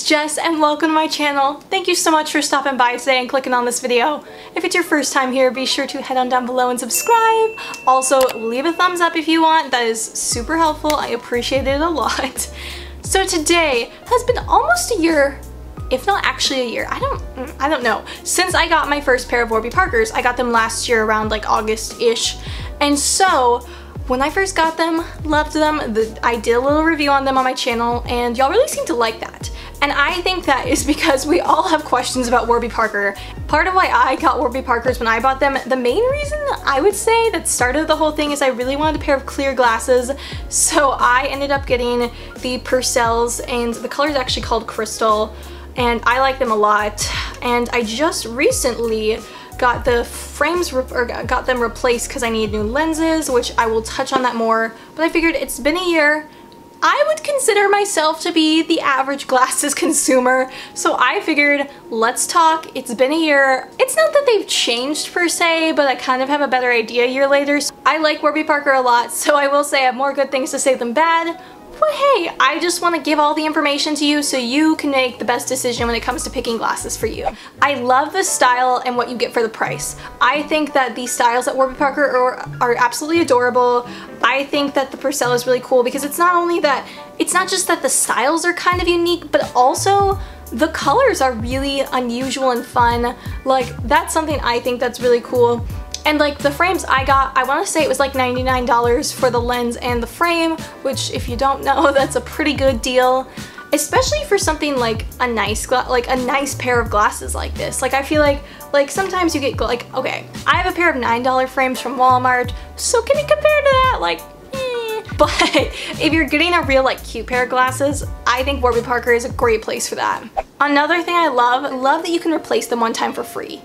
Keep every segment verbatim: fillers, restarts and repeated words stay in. it's Jess and welcome to my channel. Thank you so much for stopping by today and clicking on this video. If it's your first time here, be sure to head on down below and subscribe. Also, leave a thumbs up if you want. That is super helpful. I appreciate it a lot. So today has been almost a year, if not actually a year, I don't I don't know, since I got my first pair of Warby Parkers. I got them last year around like August-ish. And so when I first got them, loved them, the, I did a little review on them on my channel and y'all really seemed to like that. And I think that is because we all have questions about Warby Parker. Part of why I got Warby Parkers when I bought them, the main reason I would say that started the whole thing is I really wanted a pair of clear glasses. So I ended up getting the Purcells, and the color is actually called Crystal, and I like them a lot. And I just recently got the frames or got them replaced because I need new lenses, which I will touch on that more. But I figured it's been a year. I would consider myself to be the average glasses consumer, so I figured let's talk. It's been a year. It's not that they've changed per se, but I kind of have a better idea a year later. So I like Warby Parker a lot, so I will say I have more good things to say than bad. But hey, I just want to give all the information to you so you can make the best decision when it comes to picking glasses for you. I love the style and what you get for the price. I think that the styles at Warby Parker are, are absolutely adorable. I think that the Purcell is really cool because it's not only that, it's not just that the styles are kind of unique, but also the colors are really unusual and fun. Like, that's something I think that's really cool. And like the frames I got, I want to say it was like ninety-nine dollars for the lens and the frame, which if you don't know, that's a pretty good deal, especially for something like a nice like a nice pair of glasses like this. Like I feel like like sometimes you get like, okay, I have a pair of nine dollar frames from Walmart, so can you compare to that? Like, eh. But if you're getting a real like cute pair of glasses, I think Warby Parker is a great place for that. Another thing I love, love that you can replace them one time for free.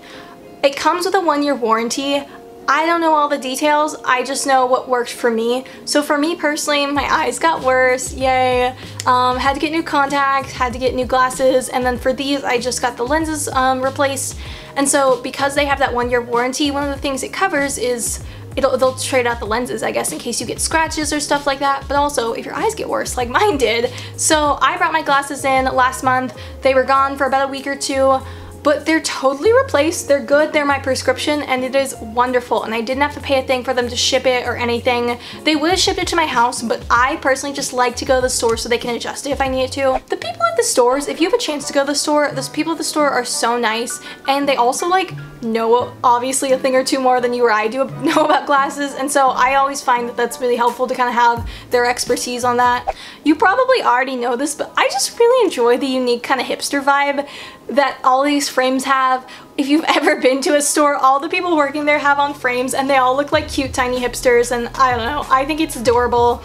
It comes with a one-year warranty. I don't know all the details, I just know what worked for me. So for me personally, my eyes got worse, yay. Um, had to get new contacts, had to get new glasses, and then for these, I just got the lenses um, replaced. And so because they have that one-year warranty, one of the things it covers is It'll, they'll trade out the lenses, I guess, in case you get scratches or stuff like that, but also if your eyes get worse like mine did. So I brought my glasses in last month. They were gone for about a week or two, but they're totally replaced. They're good, they're my prescription, and it is wonderful. And I didn't have to pay a thing for them to ship it or anything. They would have shipped it to my house, but I personally just like to go to the store so they can adjust it if I need to. The people at the stores, if you have a chance to go to the store, those people at the store are so nice, and they also like know obviously a thing or two more than you or I do know about glasses, and so I always find that that's really helpful to kind of have their expertise on that. You probably already know this, but I just really enjoy the unique kind of hipster vibe that all these frames have. If you've ever been to a store, all the people working there have on frames and they all look like cute tiny hipsters, and I don't know, I think it's adorable.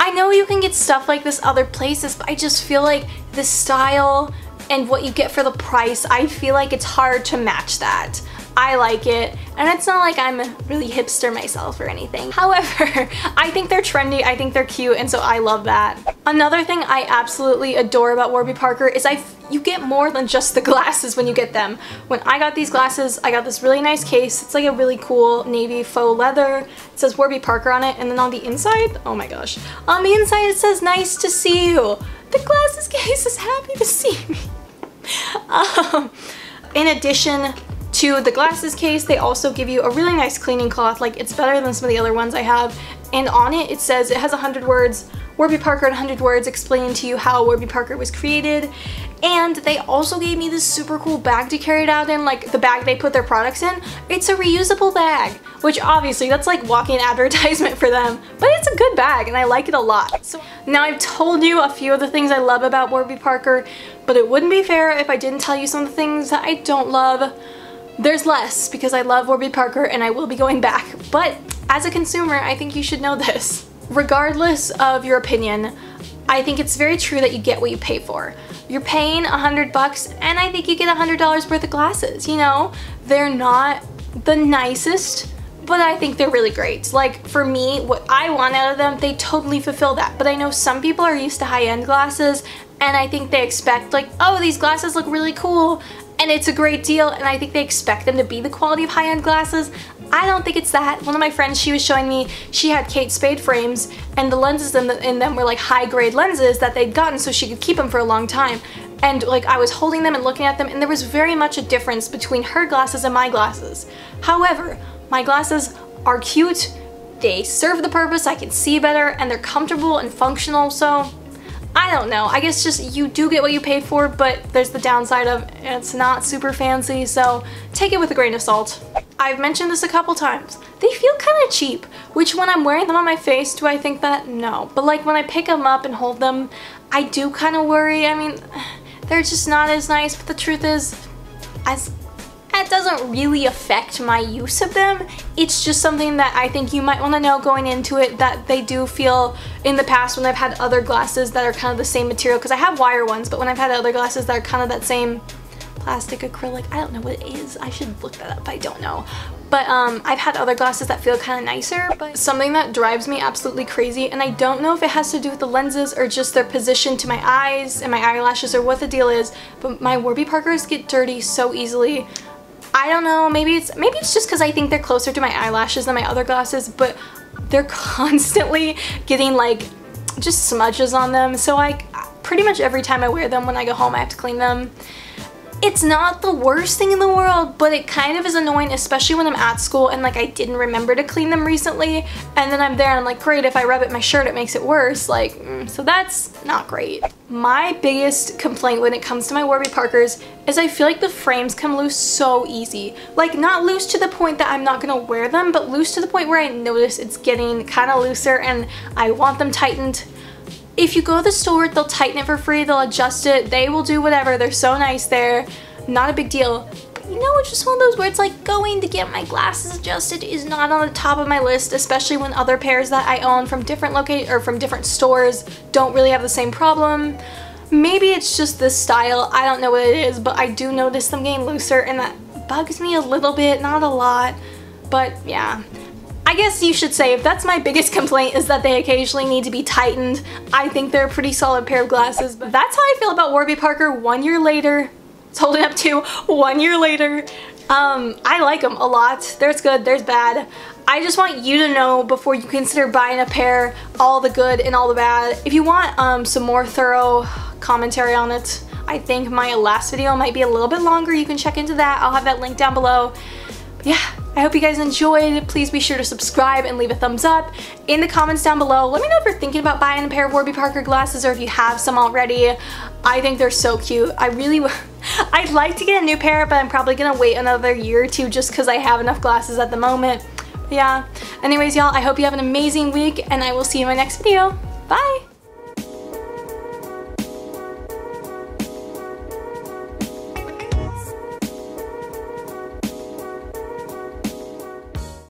I know you can get stuff like this other places, but I just feel like the style and what you get for the price, I feel like it's hard to match that. I like it, and it's not like I'm really hipster myself or anything. However, I think they're trendy, I think they're cute, and so I love that. Another thing I absolutely adore about Warby Parker is I f you get more than just the glasses when you get them. When I got these glasses, I got this really nice case. It's like a really cool navy faux leather. It says Warby Parker on it, and then on the inside, oh my gosh. On the inside it says, "Nice to see you." The glasses case is happy to see me. um, in addition to the glasses case, they also give you a really nice cleaning cloth. Like, it's better than some of the other ones I have, and on it it says it has one hundred words, Warby Parker in one hundred words, explaining to you how Warby Parker was created. And they also gave me this super cool bag to carry it out in, like the bag they put their products in. It's a reusable bag, which obviously that's like walking advertisement for them, but it's a good bag and I like it a lot. So now I've told you a few of the things I love about Warby Parker, but it wouldn't be fair if I didn't tell you some of the things that I don't love. There's less because I love Warby Parker and I will be going back, but as a consumer, I think you should know this. Regardless of your opinion, I think it's very true that you get what you pay for. You're paying a hundred bucks and I think you get a hundred dollars worth of glasses, you know? They're not the nicest, but I think they're really great. Like, for me, what I want out of them, they totally fulfill that. But I know some people are used to high-end glasses and I think they expect like, oh, these glasses look really cool and it's a great deal, and I think they expect them to be the quality of high-end glasses. I don't think it's that. One of my friends, she was showing me, she had Kate Spade frames, and the lenses in them were like high-grade lenses that they'd gotten so she could keep them for a long time. and like I was holding them and looking at them, and there was very much a difference between her glasses and my glasses. However, my glasses are cute, they serve the purpose, I can see better, and they're comfortable and functional, so I don't know. I guess just you do get what you pay for, but there's the downside of it's not super fancy, so take it with a grain of salt. I've mentioned this a couple times. They feel kind of cheap, which when I'm wearing them on my face, do I think that? No. But like when I pick them up and hold them, I do kind of worry. I mean, they're just not as nice, but the truth is, as that doesn't really affect my use of them. It's just something that I think you might want to know going into it, that they do feel in the past when I've had other glasses that are kind of the same material, because I have wire ones, but when I've had other glasses that are kind of that same plastic acrylic, I don't know what it is, I should look that up, I don't know. But um, I've had other glasses that feel kind of nicer. But something that drives me absolutely crazy, and I don't know if it has to do with the lenses or just their position to my eyes and my eyelashes or what the deal is, but my Warby Parkers get dirty so easily. I don't know, maybe it's maybe it's just because I think they're closer to my eyelashes than my other glasses, but they're constantly getting like just smudges on them, so I pretty much every time I wear them when I go home I have to clean them. It's not the worst thing in the world, but it kind of is annoying, especially when I'm at school and like I didn't remember to clean them recently, and then I'm there and I'm like, great, if I rub it in my shirt it makes it worse, like, mm, so that's not great. My biggest complaint when it comes to my Warby Parkers is I feel like the frames come loose so easy. Like, not loose to the point that I'm not gonna wear them, but loose to the point where I notice it's getting kind of looser and I want them tightened. If you go to the store, they'll tighten it for free, they'll adjust it, they will do whatever, they're so nice there, not a big deal. But you know, it's just one of those where it's like going to get my glasses adjusted is not on the top of my list, especially when other pairs that I own from different locations or from different stores don't really have the same problem. Maybe it's just this style, I don't know what it is, but I do notice them getting looser and that bugs me a little bit, not a lot, but yeah. I guess you should say if that's my biggest complaint is that they occasionally need to be tightened. I think they're a pretty solid pair of glasses, but that's how I feel about Warby Parker one year later. It's holding up to one year later. Um, I like them a lot. There's good, there's bad. I just want you to know before you consider buying a pair, all the good and all the bad. If you want um, some more thorough commentary on it, I think my last video might be a little bit longer. You can check into that. I'll have that link down below. But yeah. I hope you guys enjoyed. Please be sure to subscribe and leave a thumbs up. In the comments down below, let me know if you're thinking about buying a pair of Warby Parker glasses or if you have some already. I think they're so cute. I really, I'd like to get a new pair, but I'm probably gonna wait another year or two just because I have enough glasses at the moment. But yeah. Anyways, y'all, I hope you have an amazing week and I will see you in my next video. Bye.